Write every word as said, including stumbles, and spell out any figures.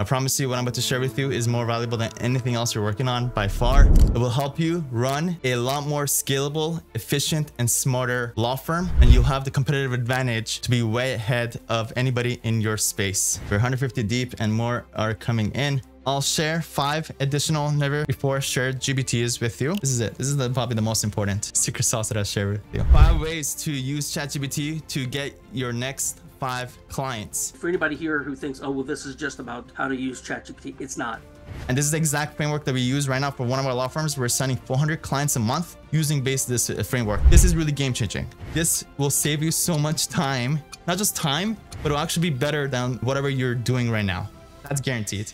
I promise you what I'm about to share with you is more valuable than anything else you're working on by far. It will help you run a lot more scalable, efficient, and smarter law firm, and you'll have the competitive advantage to be way ahead of anybody in your space. We're one hundred fifty deep and more are coming in. I'll share five additional never before shared G P Ts with you. This is it. This is the, probably the most important secret sauce that I'll share with you. Five ways to use ChatGPT to get your next five clients. For anybody here who thinks, oh, well, this is just about how to use ChatGPT, it's not. And this is the exact framework that we use right now for one of our law firms. We're sending four hundred clients a month using based this framework. This is really game changing. This will save you so much time, not just time, but it'll actually be better than whatever you're doing right now. That's guaranteed.